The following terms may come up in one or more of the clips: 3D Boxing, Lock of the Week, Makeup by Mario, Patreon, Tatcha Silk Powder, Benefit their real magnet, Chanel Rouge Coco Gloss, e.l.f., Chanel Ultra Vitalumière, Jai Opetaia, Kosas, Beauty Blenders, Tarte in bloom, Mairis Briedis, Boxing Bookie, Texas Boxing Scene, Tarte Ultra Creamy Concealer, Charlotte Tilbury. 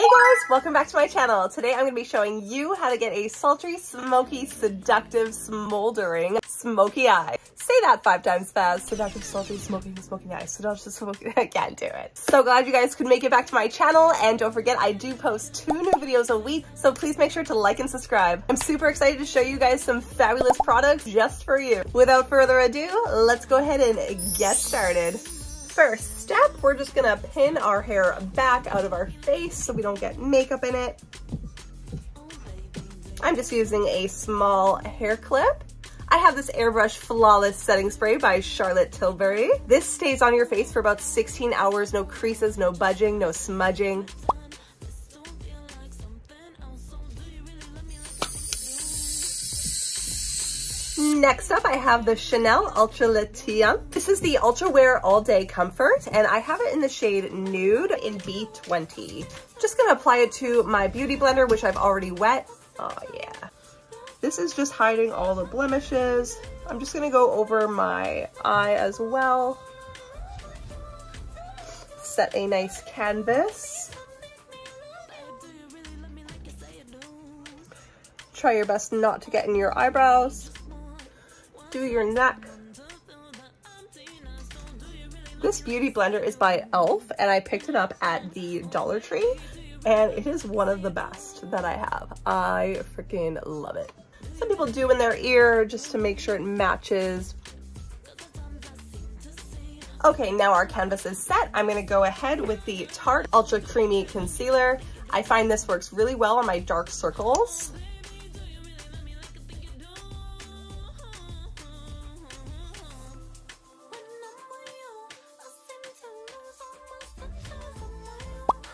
Hey guys, welcome back to my channel. Today I'm going to be showing you how to get a sultry, smoky, seductive, smoldering, smoky eye. Say that 5 times fast. Seductive, sultry, smoking eye. Seductive, smoky. I can't do it. So glad you guys could make it back to my channel, and don't forget I do post 2 new videos a week, so please make sure to like and subscribe. I'm super excited to show you guys some fabulous products just for you. Without further ado, let's go ahead and get started. First step, we're just gonna pin our hair back out of our face so we don't get makeup in it. I'm just using a small hair clip. I have this Airbrush Flawless Setting Spray by Charlotte Tilbury. This stays on your face for about 16 hours, no creases, no budging, no smudging. Next up, I have the Chanel Ultra Vitalumière. This is the Ultra Wear All Day Comfort, and I have it in the shade Nude in B20. Just gonna apply it to my beauty blender, which I've already wet. Oh yeah. This is just hiding all the blemishes. I'm just gonna go over my eye as well. Set a nice canvas. Try your best not to get in your eyebrows. Do your neck. This beauty blender is by e.l.f. and I picked it up at the Dollar Tree, and it is one of the best that I have. I freaking love it. Some people do in their ear just to make sure it matches. Okay, now our canvas is set. I'm gonna go ahead with the Tarte Ultra Creamy Concealer. I find this works really well on my dark circles.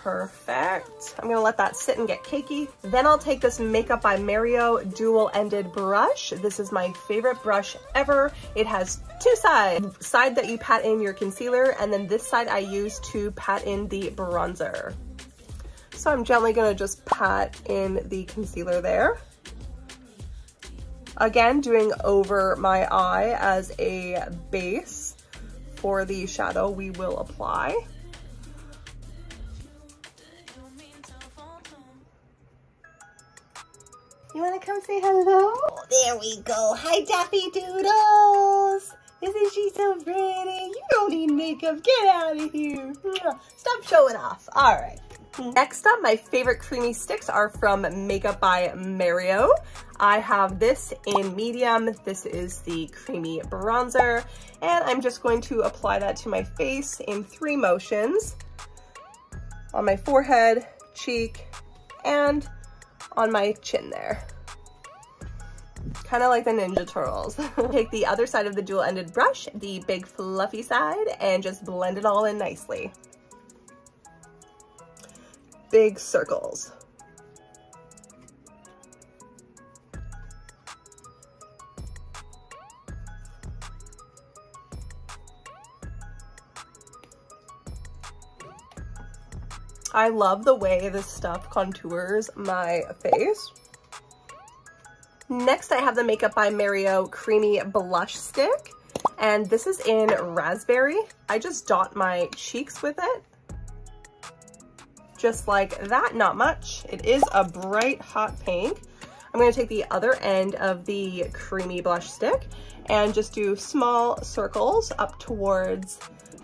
Perfect. I'm gonna let that sit and get cakey. Then I'll take this Makeup by Mario dual-ended brush. This is my favorite brush ever. It has 2 sides. The side that you pat in your concealer, and then this side I use to pat in the bronzer. So I'm gently gonna just pat in the concealer there. Again, doing over my eye as a base for the shadow we will apply. You wanna come say hello? Oh, there we go. Hi, Daffy Doodles. Isn't she so pretty? You don't need makeup. Get out of here. Stop showing off. All right. Next up, my favorite creamy sticks are from Makeup by Mario. I have this in medium. This is the creamy bronzer. And I'm just going to apply that to my face in 3 motions. On my forehead, cheek, and on my chin there. Kind of like the Ninja Turtles. Take the other side of the dual-ended brush, the big fluffy side, and just blend it all in nicely. Big circles. I love the way this stuff contours my face. Next, I have the Makeup by Mario Creamy Blush Stick, and this is in Raspberry. I just dot my cheeks with it. Just like that, not much. It is a bright hot pink. I'm gonna take the other end of the creamy blush stick and just do small circles up towards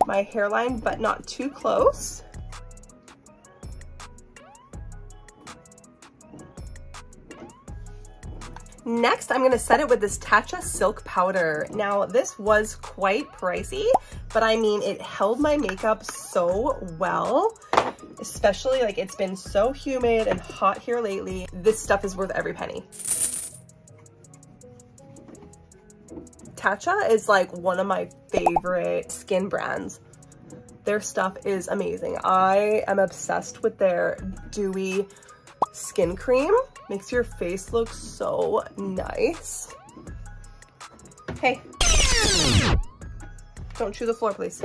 my hairline, but not too close. Next, I'm gonna set it with this Tatcha Silk Powder. Now, this was quite pricey, but I mean, it held my makeup so well, especially like it's been so humid and hot here lately. This stuff is worth every penny. Tatcha is like one of my favorite skin brands. Their stuff is amazing. I am obsessed with their dewy skin cream. Makes your face look so nice. Hey, don't chew the floor, please.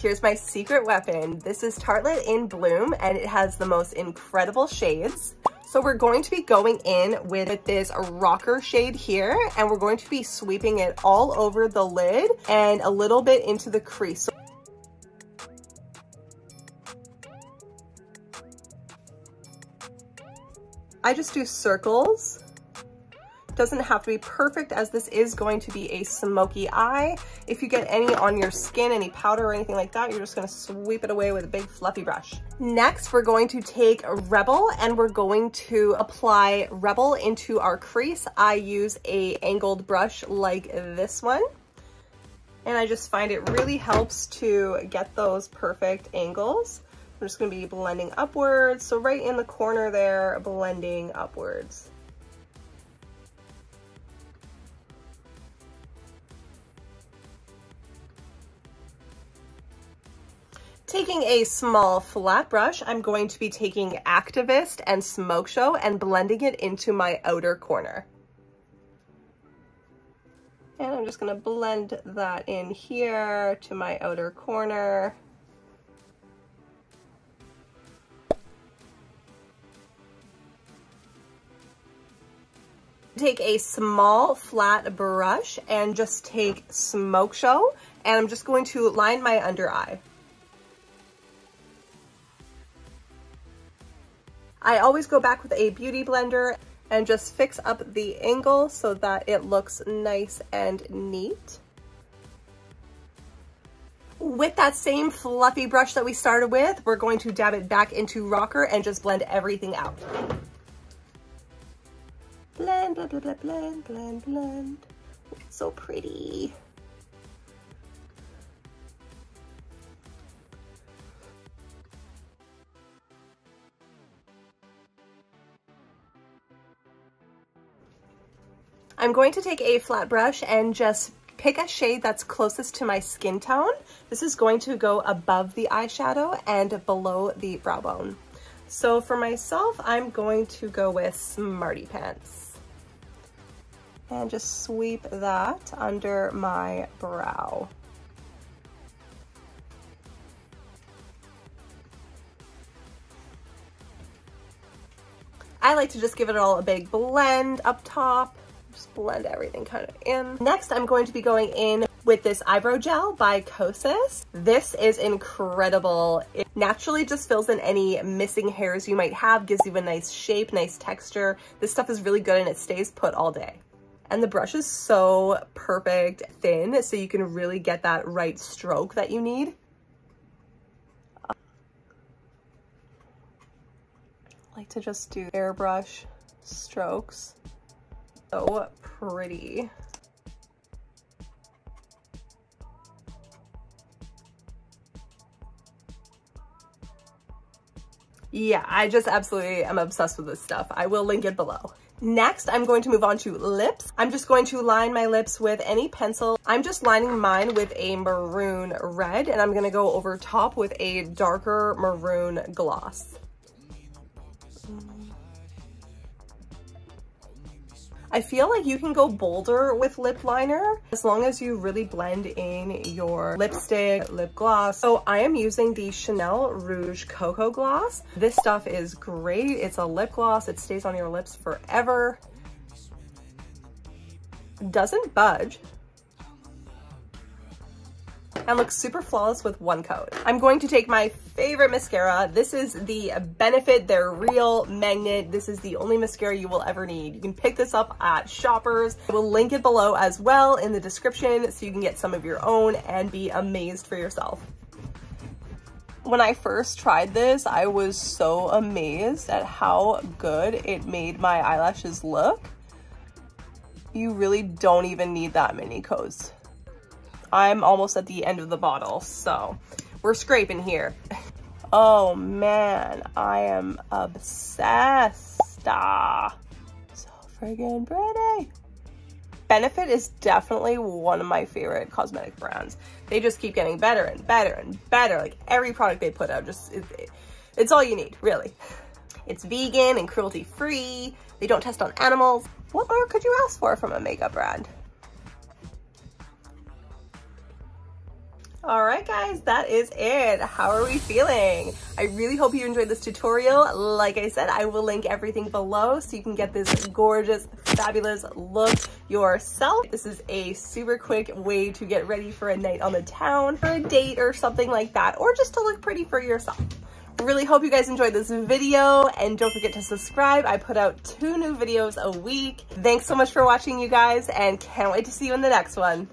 Here's my secret weapon. This is Tarte in Bloom, and it has the most incredible shades. So we're going to be going in with this rocker shade here, and we're going to be sweeping it all over the lid and a little bit into the crease. I just do circles. Doesn't have to be perfect, as this is going to be a smoky eye. If you get any on your skin, any powder or anything like that, you're just going to sweep it away with a big fluffy brush. Next, we're going to take Rebel and we're going to apply Rebel into our crease. I use an angled brush like this one, and I just find it really helps to get those perfect angles. I'm just going to be blending upwards, so right in the corner there, blending upwards. Taking a small flat brush, I'm going to be taking Activist and Smoke Show and blending it into my outer corner. And I'm just going to blend that in here to my outer corner. Take a small flat brush and just take Smoke Show, and I'm just going to line my under eye. I always go back with a beauty blender and just fix up the angle so that it looks nice and neat. With that same fluffy brush that we started with, we're going to dab it back into Rocker and just blend everything out. Blend, blend, blend, blend, blend, blend. It's so pretty. I'm going to take a flat brush and just pick a shade that's closest to my skin tone. This is going to go above the eyeshadow and below the brow bone. So for myself, I'm going to go with Smarty Pants. And just sweep that under my brow. I like to just give it all a big blend up top. Just blend everything kind of in. Next, I'm going to be going in with this eyebrow gel by Kosas. This is incredible. It naturally just fills in any missing hairs you might have, gives you a nice shape, nice texture. This stuff is really good and it stays put all day. And the brush is so perfect thin, so you can really get that right stroke that you need. I like to just do airbrush strokes. So pretty. Yeah, I just absolutely am obsessed with this stuff. I will link it below. Next, I'm going to move on to lips. I'm just going to line my lips with any pencil. I'm just lining mine with a maroon red, and I'm going to go over top with a darker maroon gloss. I feel like you can go bolder with lip liner as long as you really blend in your lipstick, lip gloss. So I am using the Chanel Rouge Coco Gloss. This stuff is great. It's a lip gloss. It stays on your lips forever. Doesn't budge. And looks super flawless with one coat. I'm going to take my favorite mascara. This is the Benefit Their Real Magnet. This is the only mascara you will ever need. You can pick this up at Shoppers. I will link it below as well in the description so you can get some of your own and be amazed for yourself. When I first tried this, I was so amazed at how good it made my eyelashes look. You really don't even need that many coats. I'm almost at the end of the bottle, so we're scraping here. Oh man, I am obsessed. So friggin' pretty. Benefit is definitely one of my favorite cosmetic brands. They just keep getting better and better and better. Like every product they put out, just it's all you need, really. It's vegan and cruelty-free. They don't test on animals. What more could you ask for from a makeup brand? All right, guys, that is it. How are we feeling? I really hope you enjoyed this tutorial. Like I said, I will link everything below so you can get this gorgeous, fabulous look yourself. This is a super quick way to get ready for a night on the town, for a date or something like that, or just to look pretty for yourself. Really hope you guys enjoyed this video, and don't forget to subscribe. I put out 2 new videos a week. Thanks so much for watching, you guys, and can't wait to see you in the next one.